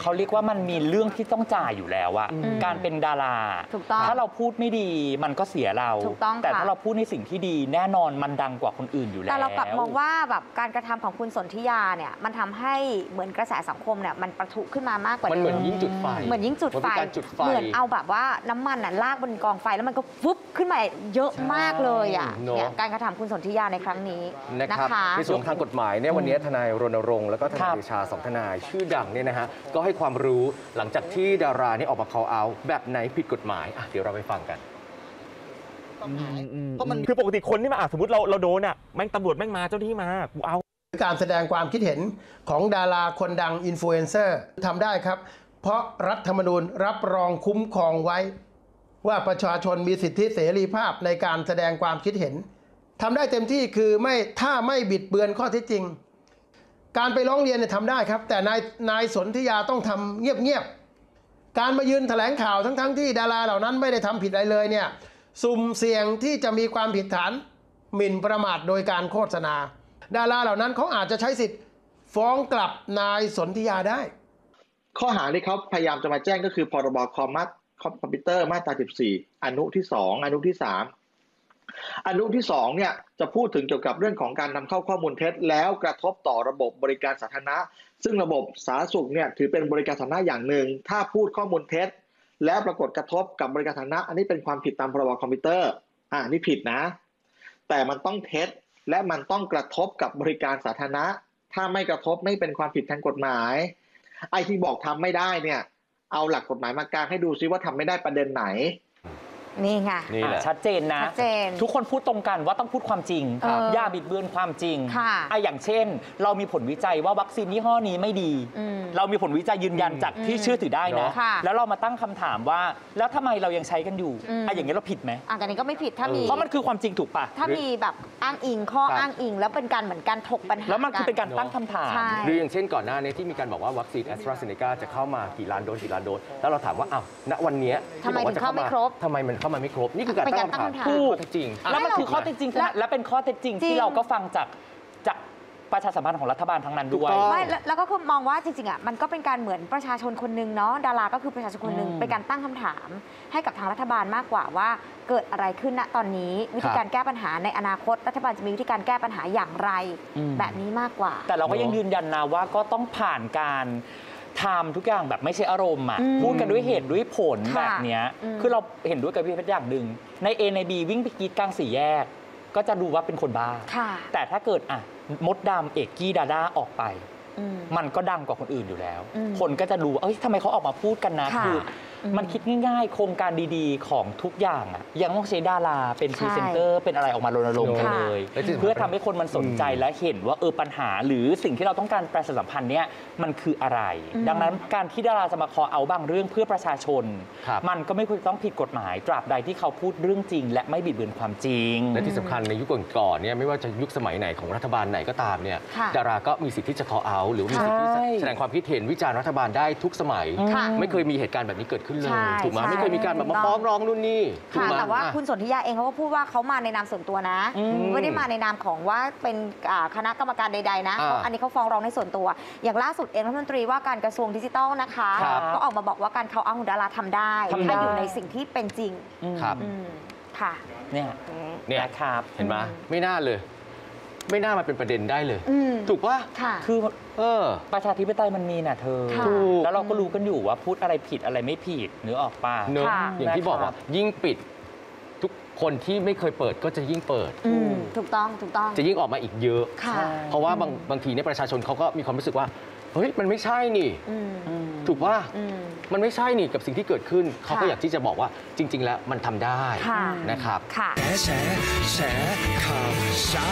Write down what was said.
เขาเรียกว่ามันมีเรื่องที่ต้องจ่ายอยู่แล้วอะการเป็นดาราถ้าเราพูดไม่ดีมันก็เสียเราแต่ถ้าเราพูดในสิ่งที่ดีแน่นอนมันดังกว่าคนอื่นอยู่แล้วแต่เรากลับมองว่าแบบการกระทำของคุณสนธิยาเนี่ยมันทำให้เหมือนกระแสสังคมเนี่ยมันประทุขึ้นมามากกว่ามันเหมือนยิ่งจุดไฟเหมือนยิ่งจุดไฟเหมือนเอาแบบว่าน้ำมันน่ะลากบนกองไฟแล้วมันก็ฟุบขึ้นมาเยอะมากเลยอ่ะเนี่ยการกระทำคุณสนธิยาในครั้งนี้นะคะในส่วนทางกฎหมายเนี่ยวันนี้ทนายรณรงค์แล้วก็ทนายเดชาสองทนายชื่อดังเนี่ยนะฮะก็ให้ความรู้หลังจากที่ดารานี่ออกมาcall outแบบไหนผิดกฎหมายเดี๋ยวเราไปฟังกันเพราะมันคือปกติคนที่มาสมมติเราโดนอ่ะแม่งตำรวจแม่งมาเจ้าหน้าที่มากูเอาการแสดงความคิดเห็นของดาราคนดังอินฟลูเอนเซอร์ทำได้ครับเพราะรัฐธรรมนูญรับรองคุ้มครองไว้ว่าประชาชนมีสิทธิเสรีภาพในการแสดงความคิดเห็นทำได้เต็มที่คือไม่ถ้าไม่บิดเบือนข้อเท็จจริงการไปร้องเรียนเนี่ยทำได้ครับแต่นายสนธิยาต้องทำเงียบๆการมายืนแถลงข่าวทั้งที่ดาราเหล่านั้นไม่ได้ทำผิดอะไรเลยเนี่ยสุ่มเสี่ยงที่จะมีความผิดฐานหมิ่นประมาทโดยการโฆษณาดาราเหล่านั้นเขาอาจจะใช้สิทธิ์ฟ้องกลับนายสนธิยาได้ข้อหาที่เขาพยายามจะมาแจ้งก็คือพรบ.คอมพิวเตอร์มาตรา 14 อนุที่ 2 อนุที่ 3 อนุที่ 2 เนี่ยจะพูดถึงเกี่ยวกับเรื่องของการนำเข้าข้อมูลเท็จแล้วกระทบต่อระบบบริการสาธารณะซึ่งระบบสาธารณสุขเนี่ยถือเป็นบริการสาธารณะอย่างหนึ่งถ้าพูดข้อมูลเท็จแล้วปรากฏกระทบกับบริการสาธารณะอันนี้เป็นความผิดตามพรบคอมพิวเตอร์นี่ผิดนะแต่มันต้องเท็จและมันต้องกระทบกับบริการสาธารณะถ้าไม่กระทบไม่เป็นความผิดทางกฎหมายไอ้ที่บอกทำไม่ได้เนี่ยเอาหลักกฎหมายมากางให้ดูซิว่าทำไม่ได้ประเด็นไหนนี่ไงนี่แหละชัดเจนนะทุกคนพูดตรงกันว่าต้องพูดความจริงอย่าบิดเบือนความจริงอย่างเช่นเรามีผลวิจัยว่าวัคซีนยี่ห้อนี้ไม่ดีเรามีผลวิจัยยืนยันจากที่เชื่อถือได้นะแล้วเรามาตั้งคำถามว่าแล้วทำไมเรายังใช้กันอยู่อย่างนี้เราผิดไหมแต่นี้ก็ไม่ผิดถ้ามีเพราะมันคือความจริงถูกปะถ้ามีแบบอ้างอิงข้ออ้างอิงแล้วเป็นการเหมือนการถกปัญหาแล้วมันคือเป็นการตั้งคำถามหรืออย่างเช่นก่อนหน้านี้ที่มีการบอกว่าวัคซีนแอสตราเซเนกาจะเข้ามากี่ล้านโดสกี่ล้านโดสแล้วเราถามว่าอ้าวณวันนี้ที่บอกว่าจะเข้ามาทำไมมันเข้ามาไม่ครบนี่คือการตั้งคำถามถูกจริงแล้วมันคือข้อเท็จจริงและเป็นข้อเท็จจริงที่เราก็ฟังจากประชาสัมพันธ์ของรัฐบาลทั้งนั้นด้วยไม่แล้วก็คือมองว่าจริงๆมันก็เป็นการเหมือนประชาชนคนหนึ่งเนาะดาราก็คือประชาชนคนหนึ่งเป็นการตั้งคำถามให้กับทางรัฐบาลมากกว่าว่าเกิดอะไรขึ้นณตอนนี้วิธีการแก้ปัญหาในอนาคตรัฐบาลจะมีวิธีการแก้ปัญหาอย่างไรแบบนี้มากกว่าแต่เราก็ยังยืนยันนะว่าก็ต้องผ่านการทำทุกอย่างแบบไม่ใช่อารมณ์พูดกันด้วยเหตุด้วยผลแบบเนี้ยคือเราเห็นด้วยกับพี่เพชรอย่างหนึ่งใน A ใน B วิ่งไปกีดกลางสี่แยกก็จะดูว่าเป็นคนบ้าแต่ถ้าเกิดมดดำเอกกี้ดาด้าออกไปมันก็ดังกว่าคนอื่นอยู่แล้วคนก็จะดูเอ้ยทำไมเขาออกมาพูดกันนะคือมันคิดง่ายๆโครงการดีๆของทุกอย่างยังต้องใช้ดาราเป็นพรีเซนเตอร์เป็นอะไรออกมารณรงค์กันเลยเพื่อทำให้คนมันสนใจและเห็นว่าปัญหาหรือสิ่งที่เราต้องการประชาสัมพันธ์เนี่ยมันคืออะไรดังนั้นการที่ดาราจะมาขอเอาบางเรื่องเพื่อประชาชนมันก็ไม่ควรต้องผิดกฎหมายตราบใดที่เขาพูดเรื่องจริงและไม่บิดเบือนความจริงและที่สำคัญในยุคก่อนๆเนี่ยไม่ว่าจะยุคสมัยไหนของรัฐบาลไหนก็ตามเนี่ยดาราก็มีสิทธิ์ที่จะขอเอาหรือมีสิทธิ์ที่แสดงความคิดเห็นวิจารณ์รัฐบาลได้ทุกสมัยไม่เคยมีเหตุการณ์แบบนี้เกิดถูกไหมไม่เคยมีการแบบมาฟ้องร้องนู่นนี่แต่ว่าคุณสนธิยาเองเขาก็พูดว่าเขามาในนามส่วนตัวนะไม่ได้มาในนามของว่าเป็นคณะกรรมการใดๆนะอันนี้เขาฟ้องร้องในส่วนตัวอย่างล่าสุดเองรัฐมนตรีว่าการกระทรวงดิจิทัลนะคะก็ออกมาบอกว่าการเขาเอาดาราทำได้ถ้าอยู่ในสิ่งที่เป็นจริงครับค่ะเนี่ยครับเห็นไหมไม่น่าเลยไม่น่ามาเป็นประเด็นได้เลยถูกป่ะคือประชาธิปไตยมันมีน่ะเธอแล้วเราก็รู้กันอยู่ว่าพูดอะไรผิดอะไรไม่ผิดหรือออกปากอย่างที่บอกว่ายิ่งปิดทุกคนที่ไม่เคยเปิดก็จะยิ่งเปิดถูกต้องถูกต้องจะยิ่งออกมาอีกเยอะเพราะว่าบางทีเนี่ยประชาชนเขาก็มีความรู้สึกว่าเฮ้ยมันไม่ใช่นี่ถูกป่ะมันไม่ใช่นี่กับสิ่งที่เกิดขึ้นเขาก็อยากที่จะบอกว่าจริงๆแล้วมันทำได้นะครับแฉแฉแฉข่าวเช้า